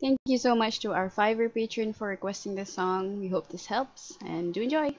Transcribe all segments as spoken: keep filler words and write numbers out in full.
Thank you so much to our Fiverr patron for requesting this song. We hope this helps and do enjoy!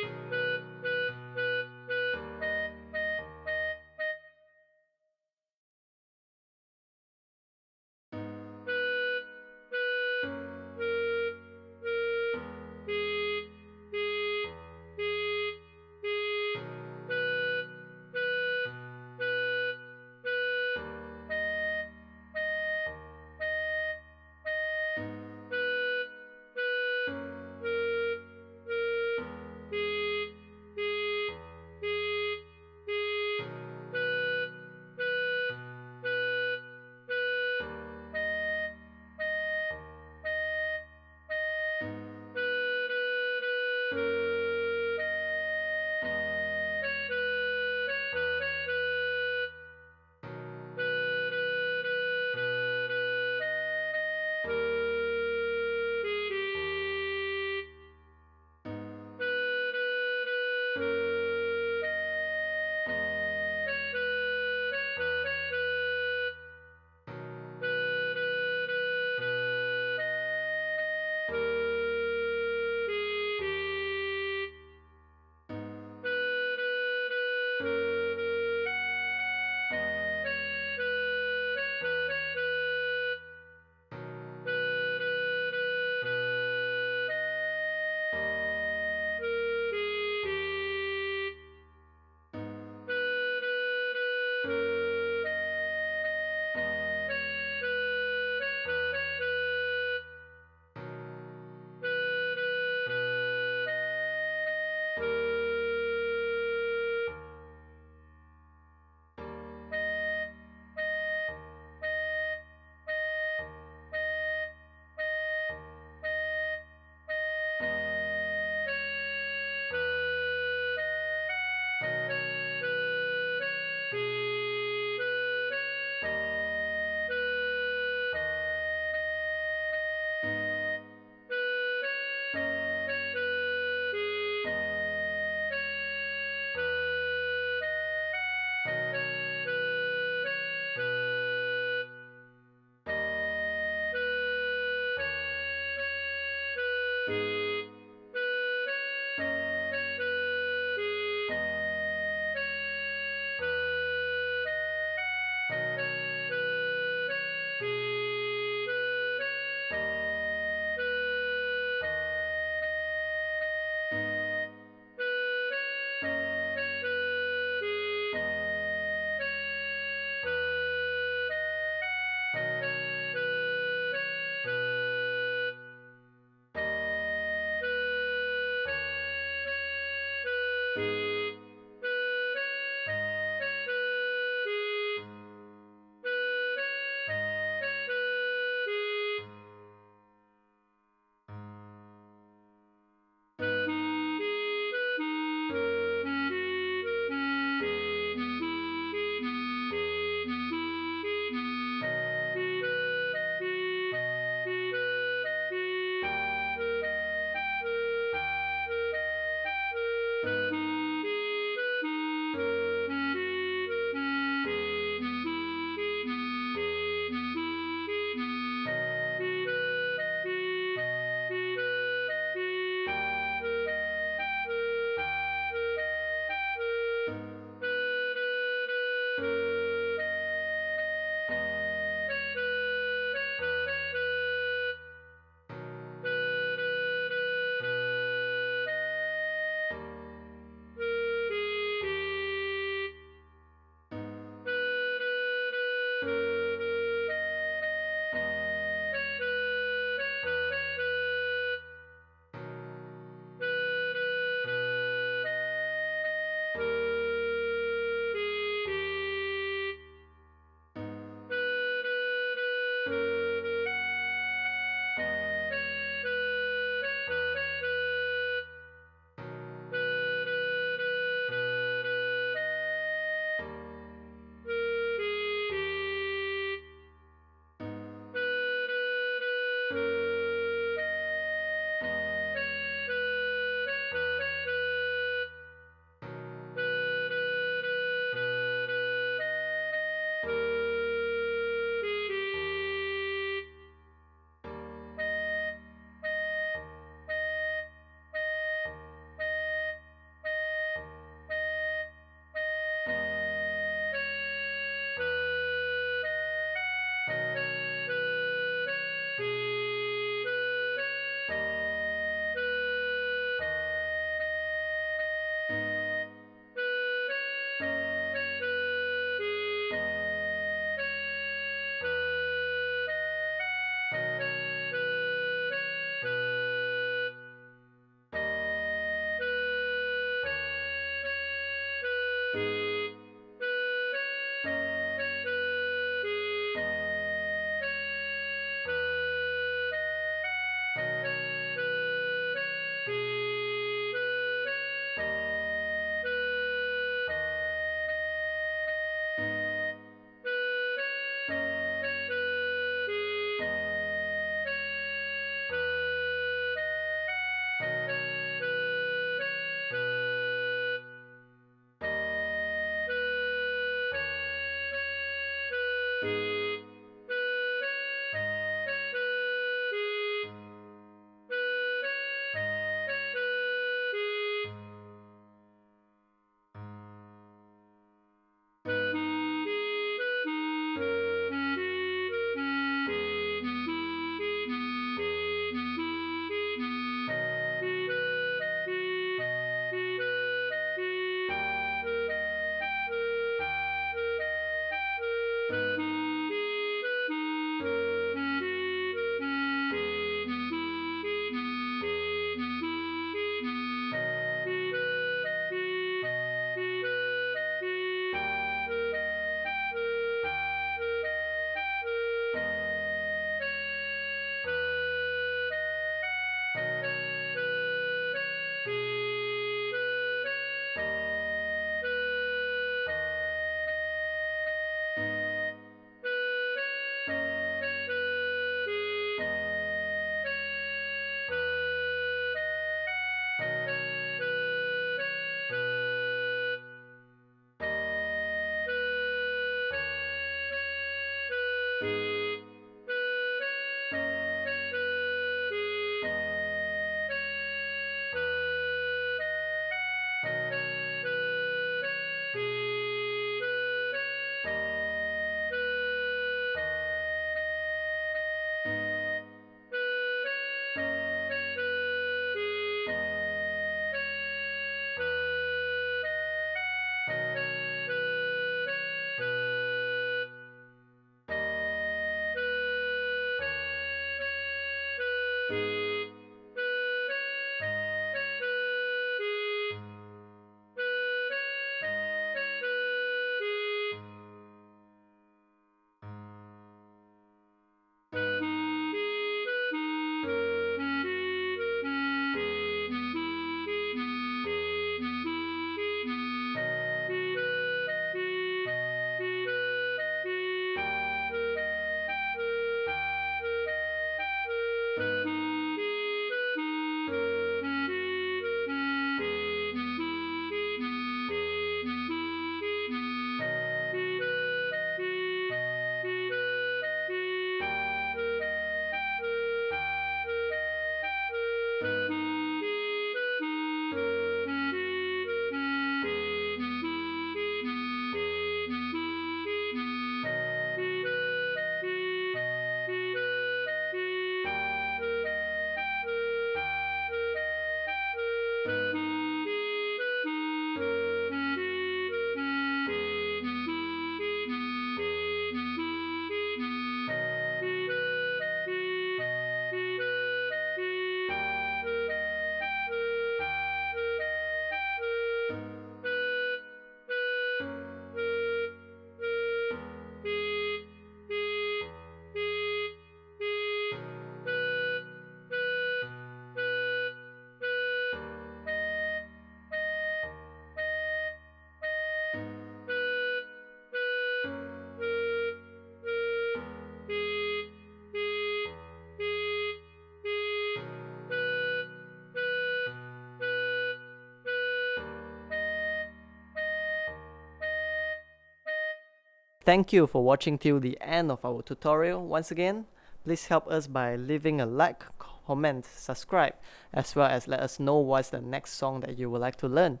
Thank you for watching till the end of our tutorial. Once again, please help us by leaving a like, comment, subscribe, as well as let us know what's the next song that you would like to learn.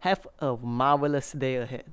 Have a marvelous day ahead.